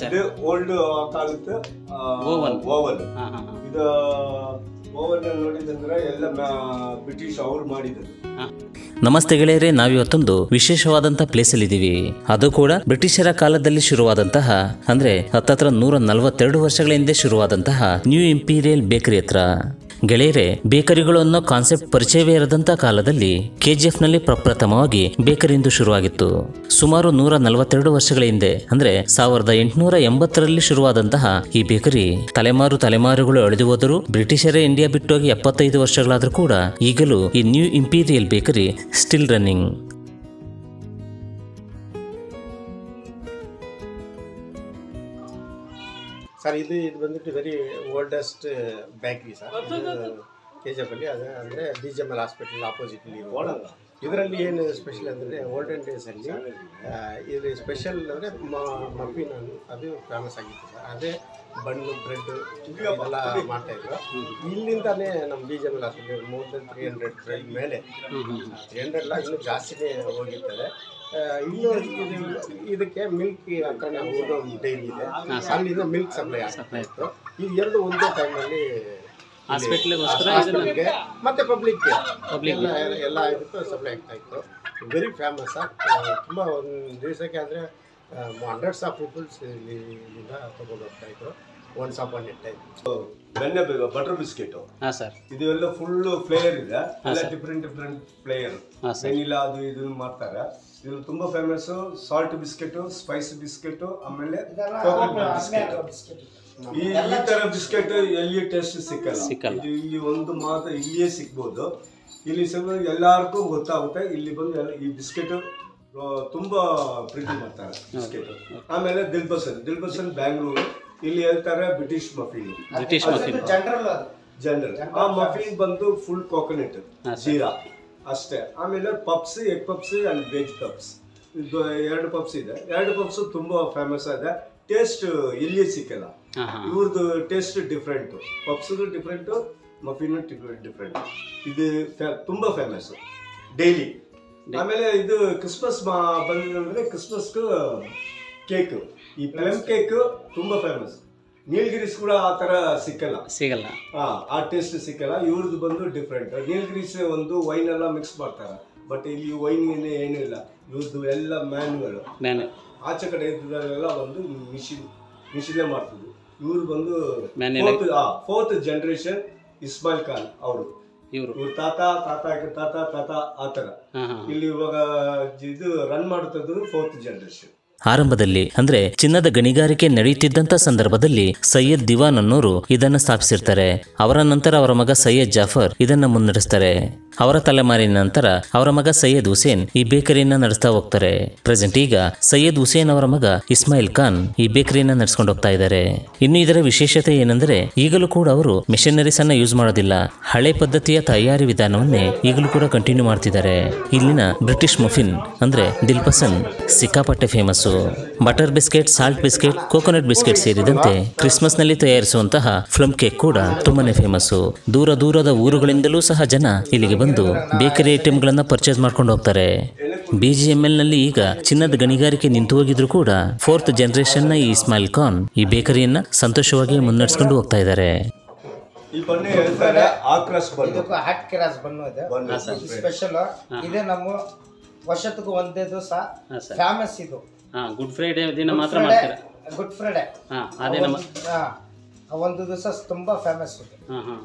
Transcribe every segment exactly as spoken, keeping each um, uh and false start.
This old car is Woburn. Woburn. This Woburn is British hour. ನಮಸ್ತೆ ಗೆಳೆಯರೇ, ನಾವಿವತ್ತೊಂದು ವಿಶೇಷವಾದಂತಹ place ಅಲ್ಲಿ ಇದೀವಿ. ಅದು ಕೂಡ ಬ್ರಿಟಿಷರ ಕಾಲದಲ್ಲಿ ಶುರುವಾದಂತಹ ಅಂದ್ರೆ ಹತ್ತತ್ರ ನೂರ ನಲವತ್ತೆರಡು ವರ್ಷಗಳ ಹಿಂದೆ ಶುರುವಾದಂತಹ ನ್ಯೂ ಇಂಪೀರಿಯಲ್ ಬೇಕರಿ ಹತ್ರ. ಗೆಳೆಯರೇ, ಬೇಕರಿಗಳು ಅನ್ನೋ ಕಾನ್ಸೆಪ್ಟ್ ಪರಿಚಯವೇ ಇರದಂತಹ ಕಾಲದಲ್ಲಿ ಕೆಜಿಎಫ್ ನಲ್ಲಿ ಪ್ರಪ್ರಥಮವಾಗಿ ಬೇಕರಿ ಎಂದು ಶುರುವಾಗಿತ್ತು. ಸುಮಾರು ನೂರ ನಲವತ್ತೆರಡು ವರ್ಷಗಳ ಹಿಂದೆ ಅಂದ್ರೆ ಸಾವಿರದ ಎಂಟುನೂರ ಎಂಬತ್ತರಲ್ಲಿ ಶುರುವಾದಂತಹ ಈ ಬೇಕರಿ ತಲೆಮಾರು ತಲೆಮಾರುಗಳು ಅಳೆದು ಹೋದರೂ ಬ್ರಿಟಿಷರೇ ಇಂಡಿಯಾ ಬಿಟ್ಟೋಗಿ ಎಪ್ಪತ್ತೈದು ವರ್ಷಗಳಾದರೂ ಕೂಡ ಈಗಲೂ ಈ New Imperial Bakery still running. Sir, this is the very oldest bakery, sir. K G F, D G M L Hospital opposite. This is special in olden days. This is special muffin and famous. That is bun, bread, and D G M L Hospital more than three hundred. three hundred lakhs of jasmine. ಇದಕ್ಕೆ milk daily ಇದೆ, ಅಲ್ಲಿಂದ milk supply ಆಗ್ತಾ ಇತ್ತು. ಈ ಎರಡು ಒಂದೇ ಟೈಮಲ್ಲಿ ಹಾಸ್ಪಿಟಲ್ಗೆ ಮತ್ತೆ ಪಬ್ಲಿಕ್ಗೆ ಎಲ್ಲ ಇದಕ್ಕೂ ಸಪ್ಲೈ ಆಗ್ತಾ ಇತ್ತು. ವೆರಿ ಫೇಮಸ್ ಆಗಿ ತುಂಬ ಒಂದು ದಿವಸಕ್ಕೆ ಅಂದರೆ ಹಂಡ್ರೆಡ್ಸ್ ಆಫ್ ಪೀಪಲ್ಸ್ ಇಲ್ಲಿಂದ ತಗೊಂಡು ಹೋಗ್ತಾ ಇದ್ರು. Once upon a time. So, butter biscuit. Ah, sir. This is all full flavor. Ah, sir. Different different flavor. Ah, sir. Vanilla, that, this, that. This is very famous. Salt biscuit, spice biscuit, amele, coconut biscuit. This type of biscuit, all taste sickle. Sickle. This one to matter, all sick bodo. This all people go to that. This one biscuit. ತುಂಬಾ ಪ್ರೀತಿ ಮಾಡ್ತಾರೆ biscuit. ಆಮೇಲೆ ದಿಲ್ಬಸನ್ ದಿಲ್ಬಸನ್ ಬ್ಯಾಂಗ್ಳೂರು ಇಲ್ಲಿ ಹೇಳ್ತಾರೆ British muffin British muffin general general ಆ muffin ಬಂದು full coconut ಜೀರಾ ಅಷ್ಟೇ. ಆಮೇಲೆ puffs egg puffs and veg puffs ಇದು ಎರಡು ಪಪ್ಸ್ ಇದೆ. ಎರಡು ಪಪ್ಸ್ ತುಂಬಾ ಫೇಮಸ್ ಆಗಿದೆ. ಟೇಸ್ಟ್ ಇಲ್ಲಿ ಸಿಕ್ಕಲ್ಲ. ಇವ್ರದ್ದು ಟೇಸ್ಟ್ ಡಿಫ್ರೆಂಟ್, ಪಪ್ಸ್ದು ಡಿಫ್ರೆಂಟ್, ಮಫಿನ್ ಡಿಫ್ರೆಂಟ್. ಇದು ತುಂಬಾ ಫೇಮಸ್ ಡೈಲಿ. ಆಮೇಲೆ ಇದು ಕ್ರಿಸ್ಮಸ್ ಬಂದಿದ್ರೆ ಕ್ರಿಸ್ಮಸ್ಗೂ ಕೇಕ್, ಈ ಪ್ಲಮ್ ಕೇಕ್ ತುಂಬಾ ಫೇಮಸ್. ನೀಲಗಿರಿಸ್ ಕೂಡ ಆ ತರ ಸಿಕ್ಕಲ್ಲ ಸಿಗಲ್ಲ ಆ ಟೇಸ್ಟ್ ಸಿಕ್ಕಲ್ಲ. ಇವ್ರದ್ದು ಬಂದು ಡಿಫ್ರೆಂಟ್. ನೀಲಗಿರಿಸ್ ಒಂದು ವೈನ್ ಎಲ್ಲ ಮಿಕ್ಸ್ ಮಾಡ್ತಾರೆ, ಬಟ್ ಇಲ್ಲಿ ವೈನ್ ಏನೂ ಇಲ್ಲ. ಇವ್ರದ್ದು ಎಲ್ಲ ಮ್ಯಾನ್ಗಳು, ಆಚೆ ಕಡೆ ಇದ್ದಲ್ಲೆಲ್ಲ ಒಂದು ಮಿಷಿನ್ ಮಿಷಿನೇ ಮಾಡ್ತಿದ್ರು. ಇವ್ರು ಬಂದು ಫೋರ್ತ್ ಜನರೇಷನ್ ಇಸ್ಮಾಯಿಲ್ ಖಾನ್ ಅವರು, ಇವರು ತಾತ ತಾತ ತಾತ ತಾತ ಆ ತರ ಇಲ್ಲಿ ಇವಾಗ ಇದು ರನ್ ಮಾಡ್ತಿದ್ರು ಫೋರ್ತ್ ಜನರೇಷನ್. ಆರಂಭದಲ್ಲಿ ಅಂದ್ರೆ ಚಿನ್ನದ ಗಣಿಗಾರಿಕೆ ನಡೆಯುತ್ತಿದ್ದಂತ ಸಂದರ್ಭದಲ್ಲಿ ಸೈಯದ್ ದಿವಾನ್ ಅನ್ನೋರು ಇದನ್ನ ಸ್ಥಾಪಿಸಿರ್ತಾರೆ. ಅವರ ನಂತರ ಅವರ ಮಗ ಸೈಯದ್ ಜಾಫರ್ ಇದನ್ನ ಮುನ್ನಡೆಸ್ತಾರೆ. ಅವರ ತಲೆಮಾರಿನ ನಂತರ ಅವರ ಮಗ ಸೈಯದ್ ಹುಸೇನ್ ಈ ಬೇಕರಿನ ನಡೆಸ್ತಾ ಹೋಗ್ತಾರೆ. ಪ್ರೆಸೆಂಟ್ ಈಗ ಸೈಯದ್ ಹುಸೇನ್ ಅವರ ಮಗ ಇಸ್ಮಾಯಿಲ್ ಖಾನ್ ಈ ಬೇಕರಿನ ನಡೆಸ್ಕೊಂಡು ಹೋಗ್ತಾ ಇದ್ದಾರೆ. ಇನ್ನು ಇದರ ವಿಶೇಷತೆ ಏನಂದ್ರೆ ಈಗಲೂ ಕೂಡ ಅವರು ಮೆಷಿನರೀಸ್ ಅನ್ನ ಯೂಸ್ ಮಾಡೋದಿಲ್ಲ. ಹಳೆ ಪದ್ಧತಿಯ ತಯಾರಿ ವಿಧಾನವನ್ನೇ ಈಗಲೂ ಕೂಡ ಕಂಟಿನ್ಯೂ ಮಾಡ್ತಿದ್ದಾರೆ. ಇಲ್ಲಿನ ಬ್ರಿಟಿಷ್ ಮಫಿನ್ ಅಂದ್ರೆ ದಿಲ್ಪಸನ್ ಸಿಕ್ಕಾಪಟ್ಟೆ famous. Butter biscuit, salt biscuit, coconut biscuit ಸೇರಿದಂತೆ ಕ್ರಿಸ್ಮಸ್ ನಲ್ಲಿ ತಯಾರಿಸುವಂತಹ ಪ್ಲಮ್ ಕೇಕ್ ಕೂಡ ತುಂಬಾನೇ ಫೇಮಸ್. ದೂರ ದೂರದ ಊರುಗಳಿಂದಲೂ ಸಹ ಜನ ಇಲ್ಲಿಗೆ ಬಂದು ಬೇಕರಿ ಐಟಮ್ ಗಳನ್ನ ಪರ್ಚೇಸ್ ಮಾಡ್ಕೊಂಡು ಹೋಗ್ತಾರೆ. ಬಿ ಜಿ ಎಂ ಎಲ್ ನಲ್ಲಿ ಈಗ ಚಿನ್ನದ ಗಣಿಗಾರಿಕೆ ನಿಂತು ಹೋಗಿದ್ರು ಕೂಡ ಫೋರ್ತ್ ಜನರೇಷನ್ ನ ಈ ಇಸ್ಮಾಯಿಲ್ ಖಾನ್ ಈ ಬೇಕರಿಯನ್ನ ಸಂತೋಷವಾಗಿ ಮುನ್ನಡೆಸ್ಕೊಂಡು ಹೋಗ್ತಾ ಇದ್ದಾರೆ. ಈ ಬನ್ನಿ ಹೇಳ್ತಾರೆ ಆಕ್ರಾಸ್ ಬನ್, ಇದಕ್ಕೆ ಹಾಟ್ ಕ್ರಾಸ್ ಬನ್ ಇದೆ ಸ್ಪೆಷಲ್. ಇದೆ ನಮ್ಮ ವರ್ಷದಕ್ಕೆ ಒಂದೇ ದಿವಸ ಫೇಮಸ್ ಇದು. ಹಾ, ಗುಡ್ ಫ್ರೈಡೆ ದಿನ ಮಾತ್ರ ಮಾಡ್ತಾರೆ. ಗುಡ್ ಫ್ರೈಡೆ ಹಾ ಅದೇ ನಮ್ಮ ಹಾ ಒಂದು ದಿವಸ ತುಂಬಾ ಫೇಮಸ್ ಇದೆ. ಹಾ ಹಾ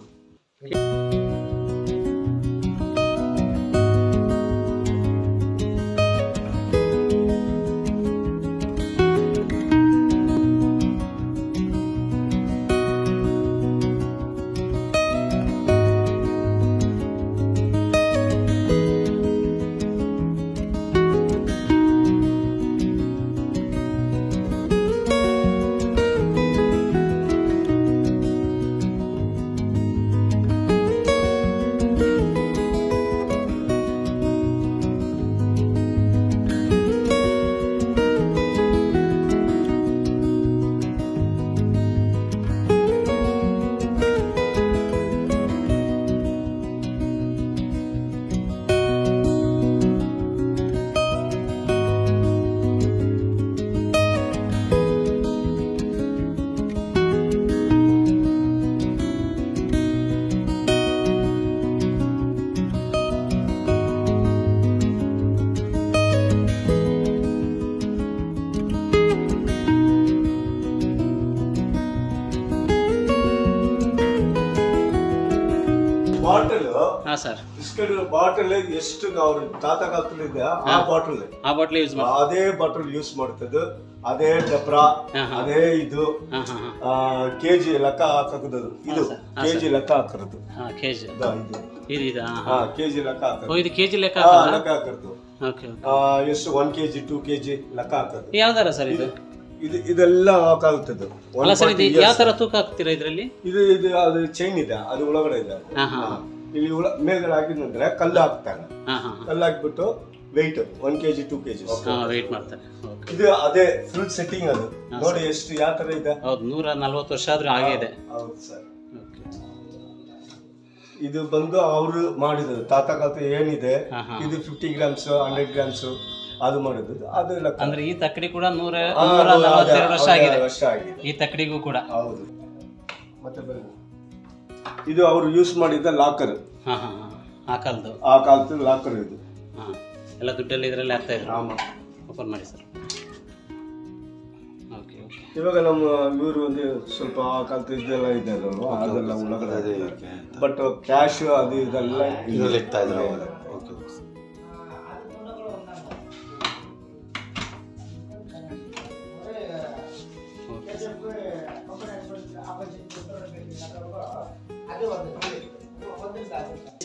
ಹಾಂ ಸರ್ ಬಿಸ್ಕೆಟ್ ಬಾಟಲ್ ಎಷ್ಟು ಅವ್ರ ತಾತ ಕಾಲದಲ್ಲಿ ಇದೆ ಆ ಬಾಟಲ್ ಆ ಬಾಟಲ್ ಯೂಸ್ ಮಾಡ್ತಾರೆ ಅದೇ ಬಾಟಲ್ ಯೂಸ್ ಮಾಡ್ತಿದ್ದು ಅದೇ ಡಬ್ರ ಅದೇ ಇದು ಕೆಜಿ ಲೆಕ್ಕ ಹಾಕೋದು ಇದು ಕೆಜಿ ಲೆಕ್ಕ ಹಾಕೋದು ಹಾ ಕೆಜಿ ಇದು ಇದಾ ಹಾ ಕೆಜಿ ಲೆಕ್ಕ ಹಾಕೋದು ಇದು ಕೆಜಿ ಲೆಕ್ಕ ಹಾಕೋದು ಓಕೆ ಓಕೆ ಎಷ್ಟು ಒಂದು ಕೆಜಿ ಎರಡು ಕೆಜಿ ಲೆಕ್ಕ ಹಾಕೋದು ಯಾವ್ದರ ಸರ್ ಇದು ಇದು ಇದೆಲ್ಲ ಹಾಕಾಗುತ್ತದೆ ಅಲ್ಲ ಸರ್ ಇದು ಯಾವ ತರ ತೂಕ ಹಾಕ್ತಿರಾ ಇದರಲ್ಲಿ ಇದು ಇದು ಅದು ಚೈನ್ ಇದೆ ಅದು ಒಳಗಡೆ ಇದೆ ಹಾ ಹಾ ಇಲ್ಲಿ ಮೇಲ್ಗಡೆ ಹಾಕಿದ್ರೆ ಕಲ್ಲು ಹಾಕ್ತಾರೆ ಹಾ ಹಾ ಕಲ್ಲು ಹಾಕಿಬಿಟ್ಟು ವೆಯ್ಟ್ ಒಂದು ಕೆಜಿ ಎರಡು ಕೆಜಿ ಹಾ ವೆಯ್ಟ್ ಮಾಡ್ತಾರೆ ಇದು ಅದೇ ಫುಲ್ ಸೆಟ್ಟಿಂಗ್ ಅದು ನೋಡಿ ಎಷ್ಟು ಯಾವ ತರ ಇದೆ ಹೌದು ನೂರ ನಲವತ್ತು ವರ್ಷ ಆದ್ರೂ ಹಾಗೆ ಇದೆ ಹೌದು ಸರ್ ಇದು ಬಂದು ಅವರು ಮಾಡಿದ್ರು ತಾತ ಕಾಲದ ಏನಿದೆ ಇದು ಐವತ್ತು ಗ್ರಾಮ್ಸ್ ನೂರು ಗ್ರಾಮ್ಸ್ ಅದು ಮಾಡಿದ್ದು ಅದು ಅಂದ್ರೆ ಈ ತಕ್ಕಡಿ ಕೂಡ ನೂರ ನಲವತ್ತೆರಡು ವರ್ಷ ಆಗಿದೆ ಈ ತಕ್ಕಡಿಗೂ ಕೂಡ ಹೌದು ಮತ್ತೆ ಬನ್ನಿ ಇದು ಅವರು ಯೂಸ್ ಮಾಡಿದ ಲಾಕರ್ ಹಾ ಹಾ ಆ ಕಾಲದ ಆ ಕಾಲದ ಲಾಕರ್ ಇದು ಹಾ ಎಲ್ಲ ದುಡ್ಡಲ್ಲಿ ಇದರಲ್ಲಿ ಹಾಕ್ತಾ ಇದ್ರು ಆಮ ಓಪನ್ ಮಾಡಿ ಸರ್ ಓಕೆ ಓಕೆ ಇವಾಗ ನಮ್ಮ ಇವರು ಒಂದು ಸ್ವಲ್ಪ ಆ ಕಾಲದ ಇದೆಲ್ಲ ಇದೆ ಅಲ್ವಾ ಅದೆಲ್ಲ ಒಳಗಡೆ ಇದೆ ಬಟ್ ಕ್ಯಾಶ್ ಅದು ಇದೆಲ್ಲ ಇದರಲ್ಲಿ ಇಕ್ತಾ ಇದ್ರು ಓಕೆ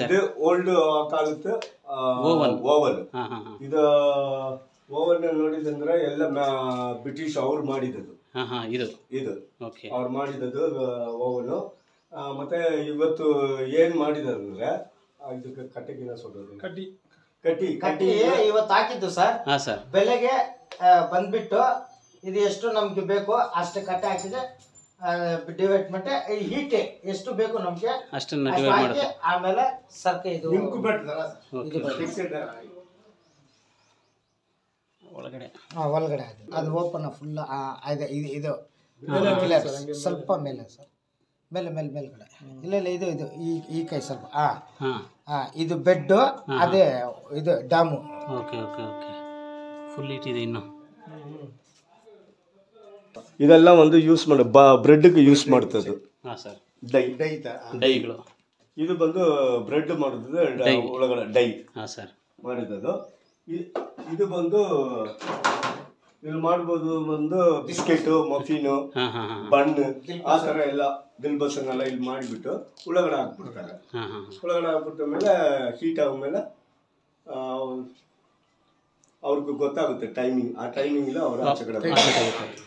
ಇದು ಓಲ್ಡ್ ಕಾಲದ ಓವನ್ ಓವನ್ ಇದು ಓವನ್ ನೋಡಿದಂದ್ರೆ ಎಲ್ಲ ಬ್ರಿಟಿಷ್ ಅವ್ರು ಮಾಡಿದ್ದು ಇದು ಇದು ಅವ್ರು ಮಾಡಿದ್ದು ಓವನ್ ಮತ್ತೆ ಇವತ್ತು ಏನ್ ಮಾಡಿದಂದ್ರೆ ಇದಕ್ಕೆ ಕಟ್ಟಿಗೆನ ಸುಡೋದು ಕಟ್ಟಿ ಕಟ್ಟಿ ಕಟ್ಟಿ ಇವತ್ತು ಹಾಕಿದ್ದು ಸರ್ ಬೆಳಗ್ಗೆ ಬಂದ್ಬಿಟ್ಟು ಇದು ಎಷ್ಟು ನಮ್ಗೆ ಬೇಕು ಅಷ್ಟು ಕಟ್ಟಿ ಹಾಕಿದ್ರೆ ಡಿವೈಡ್ ಮತ್ತೆ ಹೀಟ್ ಎಷ್ಟು ಬೇಕು ನಮಗೆ ಅಷ್ಟನ್ನ ಡಿವೈಡ್ ಮಾಡಿ ಆಮೇಲೆ ಸರ್ಕೆ ಇದು ಇಂಕ್ಯುಬೇಟ್ ತರ ಒಳಗಡೆ ಆ ಒಳಗಡೆ ಅದು ಅದು ಓಪನ್ ಫುಲ್ ಇದೆ ಇದು ಸ್ವಲ್ಪ ಮೇಲೆ ಸರ್ ಮೇಲೆ ಮೇಲೆ ಮೇಲ್ಗಡೆ ಇಲ್ಲ ಇಲ್ಲ ಇದು ಇದು ಈ ಈ ಕೈ ಸ್ವಲ್ಪ ಆ ಹಾ ಇದು ಬೆಡ್ ಅದೇ ಇದು ಡಾಮು okay okay okay full heat ಇದೆ ಇನ್ನು ಇದೆಲ್ಲ ಒಂದು ಯೂಸ್ ಮಾಡಿ ಬ್ರೆಡ್ಗೆ ಯೂಸ್ ಮಾಡ್ತದ್ದು ಡೈ ಡೈ ಡೈಗಳು ಇದು ಬಂದು ಬ್ರೆಡ್ ಮಾಡಿದ್ದು ಒಳಗಡೆ ಡೈ ಮಾಡಿದ್ದು ಇದು ಬಂದು ಇಲ್ಲಿ ಮಾಡ್ಬೋದು ಒಂದು ಬಿಸ್ಕೆಟು ಮಫಿನು ಬನ್ ಆ ಥರ ಎಲ್ಲ ದಿಲ್ಬಸನ್ನೆಲ್ಲ ಇಲ್ಲಿ ಮಾಡಿಬಿಟ್ಟು ಒಳಗಡೆ ಹಾಕ್ಬಿಡ್ತಾರೆ ಒಳಗಡೆ ಹಾಕ್ಬಿಟ್ಟ ಮೇಲೆ ಹೀಟ್ ಆದ್ಮೇಲೆ ಅವ್ರಿಗೆ ಗೊತ್ತಾಗುತ್ತೆ ಟೈಮಿಂಗ್ ಆ ಟೈಮಿಂಗ್ ಇಲ್ಲ ಅವ್ರ ಆಚೆ ಕಡೆ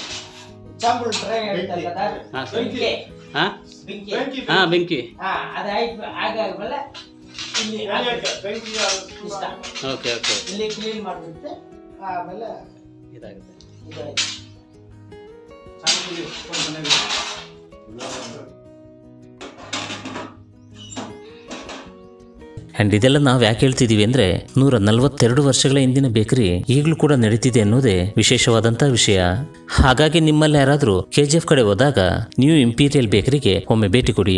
ಚಾಂಬಲ್ ಟ್ರೈ ಹೇಳ್ತಲ್ಲ ಬೆಂಕಿ ಹಾ ಬೆಂಕಿ ಹಾ ಬೆಂಕಿ ಹಾ ಅದು ಆಯ್ತು ಆಗಾಗಬಲ್ಲ ಇಲ್ಲಿ ಬೆಂಕಿ ಓಕೆ ಓಕೆ ಇಲ್ಲಿ ಕ್ಲೀನ್ ಮಾಡ್ಬಿಡುತ್ತೆ ಆಮೇಲೆ ಇದಾಗುತ್ತೆ ಇದಾಯ್ತು ಚಾಂಬಲ್ ಕೊನೆಗೆ ಆ್ಯಂಡ್ ಇದೆಲ್ಲ ನಾವು ಯಾಕೆ ಹೇಳ್ತಿದ್ದೀವಿ ಅಂದರೆ ನೂರ ನಲವತ್ತೆರಡು ವರ್ಷಗಳ ಹಿಂದಿನ ಬೇಕರಿ ಈಗಲೂ ಕೂಡ ನಡೀತಿದೆ ಅನ್ನೋದೇ ವಿಶೇಷವಾದಂಥ ವಿಷಯ. ಹಾಗಾಗಿ ನಿಮ್ಮಲ್ಲಿ ಯಾರಾದರೂ ಕೆ ಜಿ ಎಫ್ ಕಡೆ ಹೋದಾಗ ನ್ಯೂ ಇಂಪೀರಿಯಲ್ ಬೇಕರಿಗೆ ಒಮ್ಮೆ ಭೇಟಿ ಕೊಡಿ.